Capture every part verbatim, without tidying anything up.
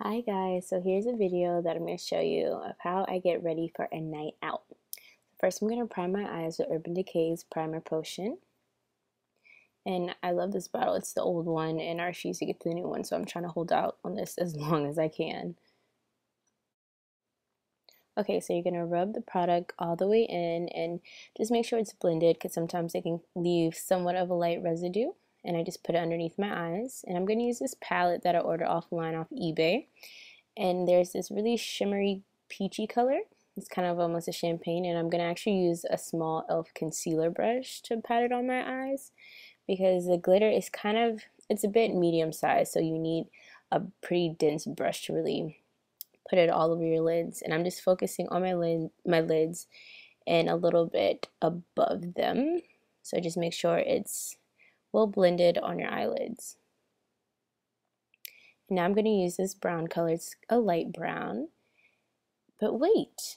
Hi guys, so here's a video that I'm going to show you of how I get ready for a night out. First, I'm going to prime my eyes with Urban Decay's Primer Potion. And I love this bottle. It's the old one and I refuse to get the new one, so I'm trying to hold out on this as long as I can. Okay, so you're going to rub the product all the way in and just make sure it's blended because sometimes it can leave somewhat of a light residue. And I just put it underneath my eyes. And I'm going to use this palette that I ordered offline off eBay. And there's this really shimmery peachy color. It's kind of almost a champagne. And I'm going to actually use a small e l f concealer brush to pat it on my eyes, because the glitter is kind of, it's a bit medium sized. So you need a pretty dense brush to really put it all over your lids. And I'm just focusing on my, lid, my lids and a little bit above them. So just make sure it's well blended on your eyelids. And now I'm going to use this brown color. It's a light brown. But wait,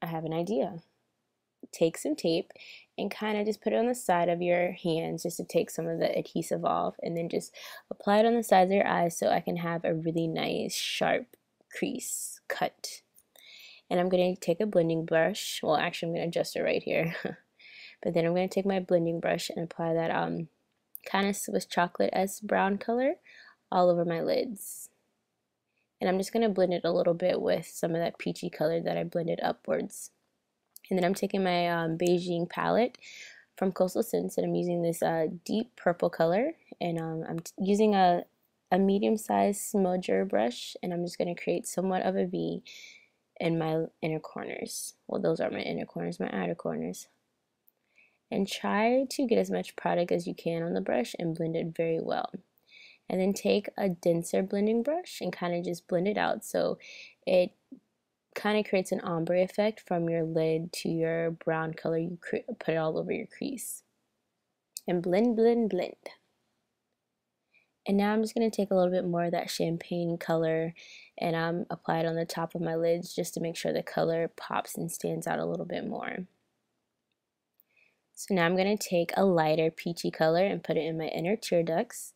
I have an idea. Take some tape and kind of just put it on the side of your hands just to take some of the adhesive off, and then just apply it on the sides of your eyes so I can have a really nice sharp crease cut. And I'm going to take a blending brush. Well, actually I'm going to adjust it right here. But then I'm going to take my blending brush and apply that um kind of Swiss chocolate-esque brown color all over my lids. And I'm just going to blend it a little bit with some of that peachy color that I blended upwards. And then I'm taking my um, Beijing palette from Coastal Scents, and I'm using this uh, deep purple color. And um, I'm t using a, a medium-sized smudger brush, and I'm just going to create somewhat of a V in my inner corners. Well, those are my inner corners, my outer corners. And try to get as much product as you can on the brush and blend it very well. And then take a denser blending brush and kind of just blend it out so it kind of creates an ombre effect from your lid to your brown color. You put it all over your crease. And blend, blend, blend. And now I'm just going to take a little bit more of that champagne color and um, apply it on the top of my lids just to make sure the color pops and stands out a little bit more. So now I'm going to take a lighter peachy color and put it in my inner tear ducts.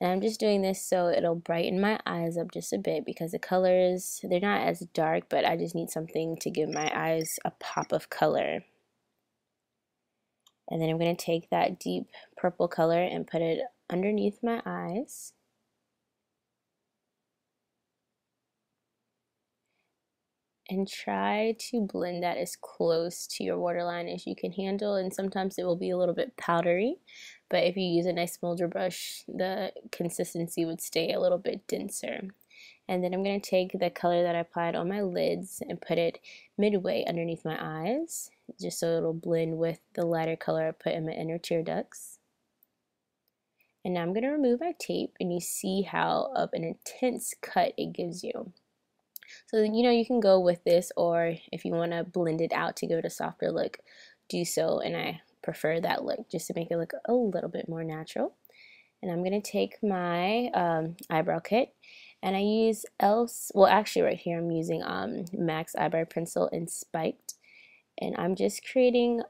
And I'm just doing this so it'll brighten my eyes up just a bit, because the colors, they're not as dark, but I just need something to give my eyes a pop of color. And then I'm going to take that deep purple color and put it underneath my eyes. And try to blend that as close to your waterline as you can handle. And sometimes it will be a little bit powdery, but if you use a nice smudger brush, the consistency would stay a little bit denser. And then I'm going to take the color that I applied on my lids and put it midway underneath my eyes, just so it'll blend with the lighter color I put in my inner tear ducts. And now I'm going to remove my tape, and you see how of an intense cut it gives you. So, you know, you can go with this, or if you want to blend it out to give it a softer look, do so. And I prefer that look just to make it look a little bit more natural. And I'm going to take my um, eyebrow kit, and I use e l f well, actually right here I'm using um, Mac's Eyebrow Pencil in Spiked. And I'm just creating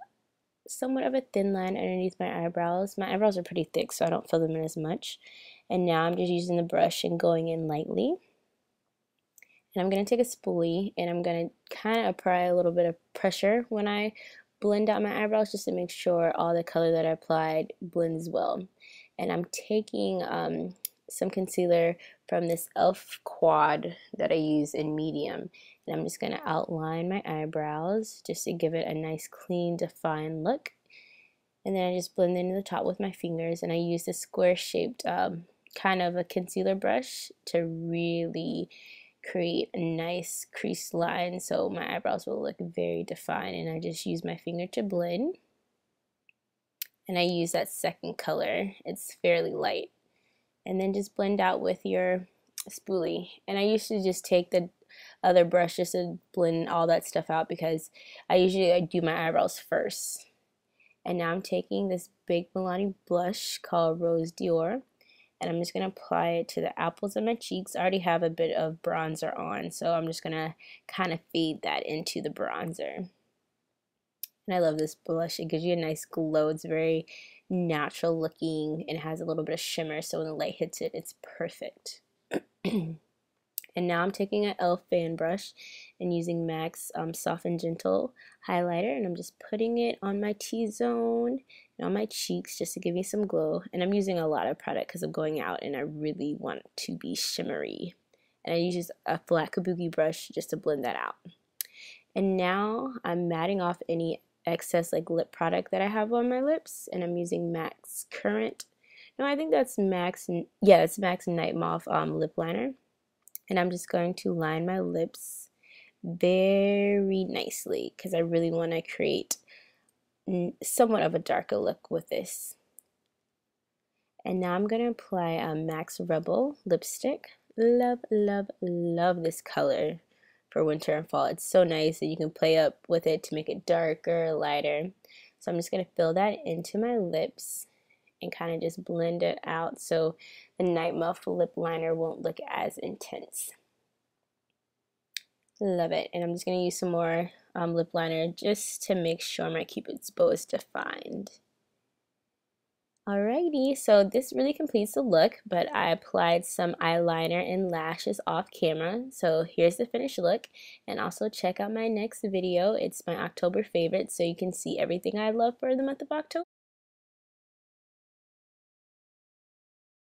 somewhat of a thin line underneath my eyebrows. My eyebrows are pretty thick, so I don't fill them in as much. And now I'm just using the brush and going in lightly. And I'm going to take a spoolie and I'm going to kind of apply a little bit of pressure when I blend out my eyebrows just to make sure all the color that I applied blends well. And I'm taking um, some concealer from this e l f quad that I use in medium. And I'm just going to outline my eyebrows just to give it a nice clean defined look. And then I just blend into the top with my fingers, and I use this square shaped um, kind of a concealer brush to really create a nice crease line so my eyebrows will look very defined. And I just use my finger to blend, and I use that second color. It's fairly light. And then just blend out with your spoolie. And I used to just take the other brush just to blend all that stuff out, because I usually I do my eyebrows first. And now I'm taking this big Milani blush called Rose Dior, and I'm just going to apply it to the apples of my cheeks. I already have a bit of bronzer on, so I'm just going to kind of fade that into the bronzer. And I love this blush. It gives you a nice glow. It's very natural looking and has a little bit of shimmer, so when the light hits it, it's perfect. And And now I'm taking an e l f fan brush and using Mac's um, Soft and Gentle Highlighter, and I'm just putting it on my T-zone and on my cheeks just to give me some glow. And I'm using a lot of product because I'm going out and I really want to be shimmery. And I use a flat kabuki brush just to blend that out. And now I'm matting off any excess like lip product that I have on my lips, and I'm using Mac's Current. No, I think that's Mac's, yeah, that's Mac's Night Moth um, lip liner. And I'm just going to line my lips very nicely because I really want to create somewhat of a darker look with this. And now I'm going to apply a Mac Rebel lipstick. Love, love, love this color for winter and fall. It's so nice, and you can play up with it to make it darker, lighter. So I'm just going to fill that into my lips and kind of just blend it out so the Night Moth lip liner won't look as intense. Love it. And I'm just going to use some more um, lip liner just to make sure my cupid's bow is defined. Alrighty, so this really completes the look, but I applied some eyeliner and lashes off camera. So here's the finished look, and also check out my next video. It's my October favorite, so you can see everything I love for the month of October.